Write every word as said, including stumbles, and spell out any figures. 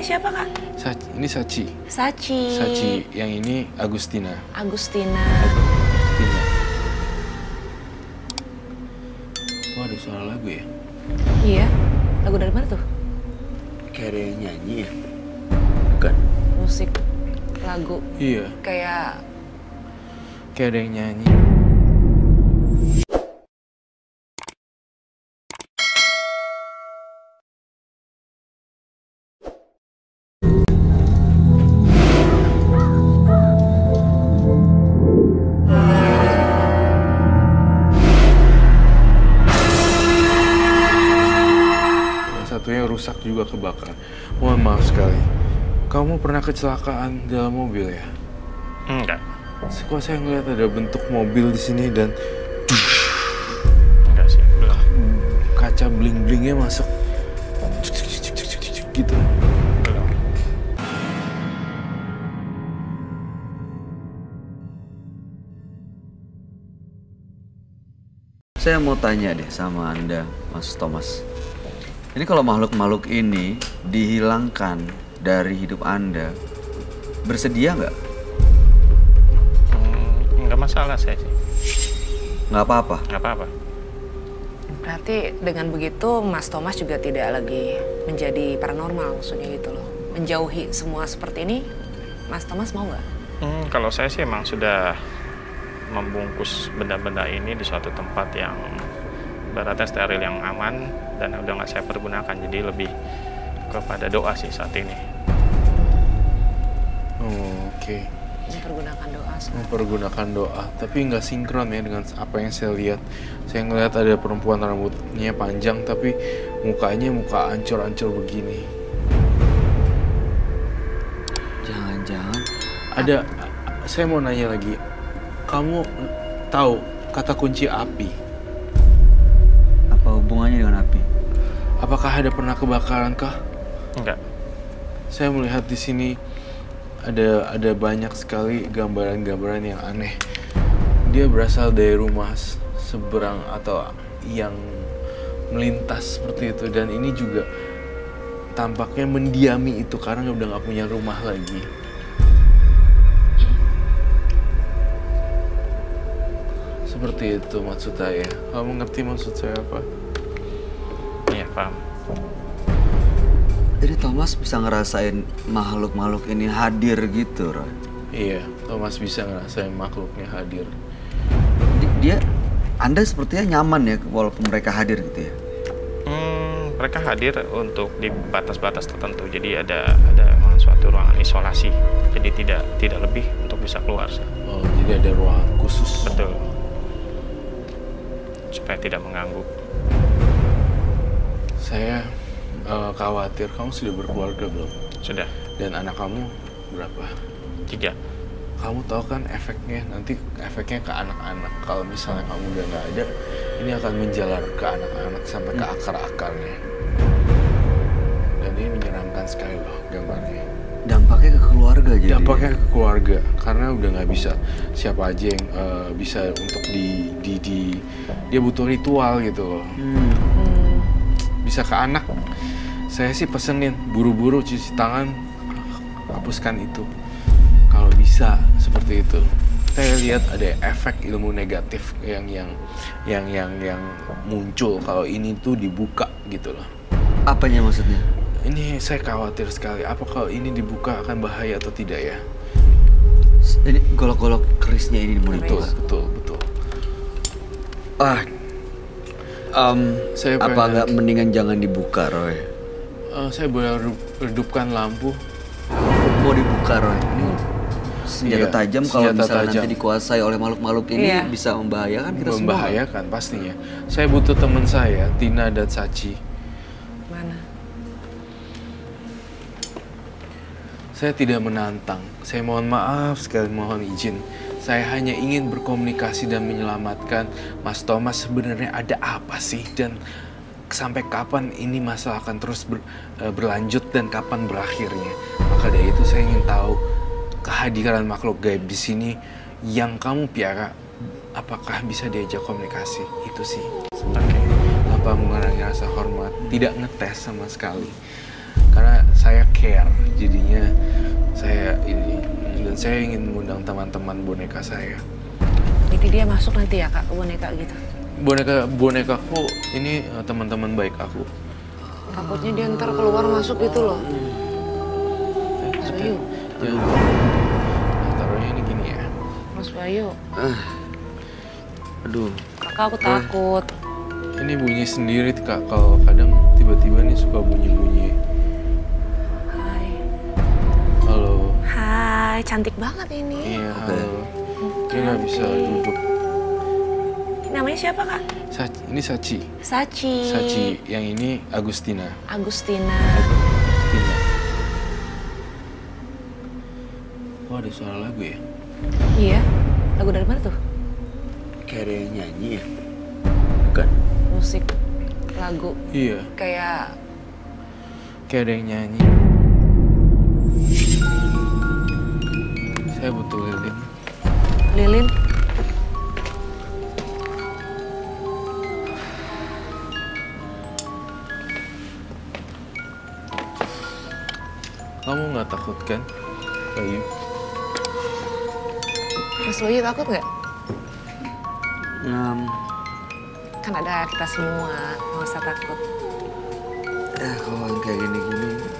namanya siapa, Kak? Saci. Ini Saci. Saci. Saci. Yang ini Agustina. Agustina. Agustina. Wah, ada suara lagu ya? Iya. Lagu dari mana tuh? Kayak ada yang nyanyi ya? Bukan. Musik. Lagu. Iya. Kayak... Kayak ada yang nyanyi. Satunya rusak juga kebakar. Mohon maaf sekali. Kamu pernah kecelakaan dalam mobil ya? Enggak. Kok saya ngeliat ada bentuk mobil di sini dan enggak sih. Belum. Kaca bling-blingnya masuk gitu. Belum. Saya mau tanya deh sama Anda, Mas Thomas. Ini kalau makhluk-makhluk ini dihilangkan dari hidup Anda, bersedia nggak? Hmm, nggak masalah saya sih. Nggak apa-apa? Nggak apa-apa. Berarti dengan begitu Mas Thomas juga tidak lagi menjadi paranormal, maksudnya gitu loh. Menjauhi semua seperti ini, Mas Thomas mau nggak? Hmm, kalau saya sih emang sudah membungkus benda-benda ini di suatu tempat yang... baratnya steril yang aman dan udah nggak saya pergunakan, jadi lebih kepada doa sih saat ini. Oh, oke. Okay. Mempergunakan doa. Sekarang. Mempergunakan doa, tapi nggak sinkron ya dengan apa yang saya lihat. Saya ngelihat ada perempuan rambutnya panjang tapi mukanya muka ancur-ancur begini. Jangan-jangan ada. Saya mau nanya lagi, kamu tahu kata kunci api? Hubungannya dengan api. Apakah ada pernah kebakaran kah? Enggak. Saya melihat di sini ada ada banyak sekali gambaran-gambaran yang aneh. Dia berasal dari rumah seberang atau yang melintas seperti itu, dan ini juga tampaknya mendiami itu karena udah nggak punya rumah lagi. Seperti itu maksud saya. Kamu ngerti maksud saya apa? Paham. Jadi Thomas bisa ngerasain makhluk-makhluk ini hadir gitu, Roy? Iya, Thomas bisa ngerasain makhluknya hadir. Dia, Anda sepertinya nyaman ya walaupun mereka hadir gitu ya? Hmm, mereka hadir untuk di batas-batas tertentu. Jadi ada ada suatu ruangan isolasi. Jadi tidak tidak lebih untuk bisa keluar. Oh, jadi ada ruangan khusus. Betul. Supaya tidak mengganggu. Saya uh, khawatir. Kamu sudah berkeluarga belum? Sudah. Dan anak kamu berapa? Tiga. Kamu tahu kan efeknya, nanti efeknya ke anak-anak. Kalau misalnya kamu udah nggak ada, ini akan menjalar ke anak-anak sampai hmm. ke akar-akarnya. Dan ini menyeramkan sekali loh gambarnya. Dampaknya ke keluarga jadi? Dampaknya ke keluarga, karena udah nggak bisa siapa aja yang uh, bisa untuk di, di, di... Dia butuh ritual gitu loh. Hmm. Bisa ke anak. Saya sih pesenin buru-buru cuci tangan, hapuskan itu kalau bisa seperti itu. Saya lihat ada efek ilmu negatif yang yang yang yang yang muncul kalau ini tuh dibuka gitu loh. Apanya maksudnya? Ini saya khawatir sekali. Apa kalau ini dibuka akan bahaya atau tidak ya? Ini golok-golok kerisnya ini dibuka. Betul, betul, betul. Ah. Um, saya pengen... Apa nggak mendingan jangan dibuka, Roy? Uh, saya boleh redupkan lampu. Mau dibuka, Roy? Ini senjata iya, tajam kalau misalnya nanti dikuasai oleh makhluk-makhluk ini iya. bisa membahayakan kita semua. Membahayakan, pastinya. Saya butuh teman saya, Tina dan Saci. Mana? Saya tidak menantang. Saya mohon maaf sekali, mohon izin. Saya hanya ingin berkomunikasi dan menyelamatkan Mas Thomas. Sebenarnya ada apa sih? Dan sampai kapan ini masalah akan terus ber, e, berlanjut dan kapan berakhirnya? Maka dari itu saya ingin tahu kehadiran makhluk gaib di sini yang kamu piara, apakah bisa diajak komunikasi? Itu sih. Oke. Tanpa mengurangi rasa hormat, tidak ngetes sama sekali. karena saya care, jadinya saya ini, dan saya ingin mengundang teman-teman boneka saya. Jadi dia masuk nanti ya kak ke boneka gitu? Boneka bonekaku ini teman-teman baik aku. Takutnya dia ntar keluar masuk gitu loh. Mas Bayu. Nah, taruhnya ini gini ya. Mas Bayu. Uh. Aduh. Kakak aku takut. Uh. Ini bunyi sendiri kak, kalau kadang tiba-tiba nih suka bunyi-bunyi. Hai. Halo. Hai, cantik banget ini. Iya, halo. Cantik. Ini gak bisa duduk. Namanya siapa kak? Saci. Ini Saci. Saci. Saci. Yang ini Agustina. Agustina. Agustina. Oh, ada suara lagu ya? Iya. Lagu dari mana tuh? Kayak ada yang nyanyi ya? Bukan. Musik, lagu, iya. Kayak... Kayak ada yang nyanyi. Saya butuh lilin. Lilin? Kamu nggak takut kan, Bayu? Mas Bayu takut nggak? Um... Kan ada kita semua, nggak usah takut. Ya, kalau kayak gini-gini.